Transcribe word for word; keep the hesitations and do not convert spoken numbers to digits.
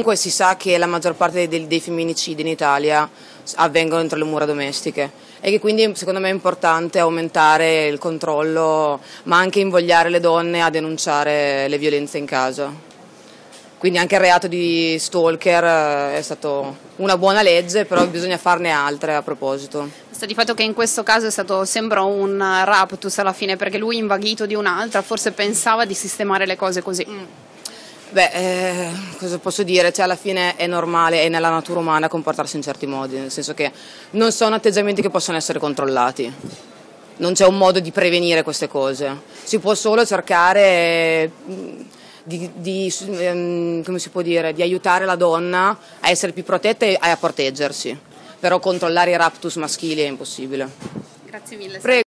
Comunque si sa che la maggior parte dei, dei femminicidi in Italia avvengono entro le mura domestiche e che quindi secondo me è importante aumentare il controllo, ma anche invogliare le donne a denunciare le violenze in casa. Quindi anche il reato di stalker è stato una buona legge, però bisogna farne altre a proposito. Sta di fatto che in questo caso è stato, sembra un raptus alla fine, perché lui, invaghito di un'altra, forse pensava di sistemare le cose così. Mm. Beh, eh, cosa posso dire? Cioè, alla fine è normale, è nella natura umana comportarsi in certi modi, nel senso che non sono atteggiamenti che possono essere controllati, non c'è un modo di prevenire queste cose, si può solo cercare di, di, ehm, come si può dire, di aiutare la donna a essere più protetta e a proteggersi, però controllare i raptus maschili è impossibile. Grazie mille. Prego.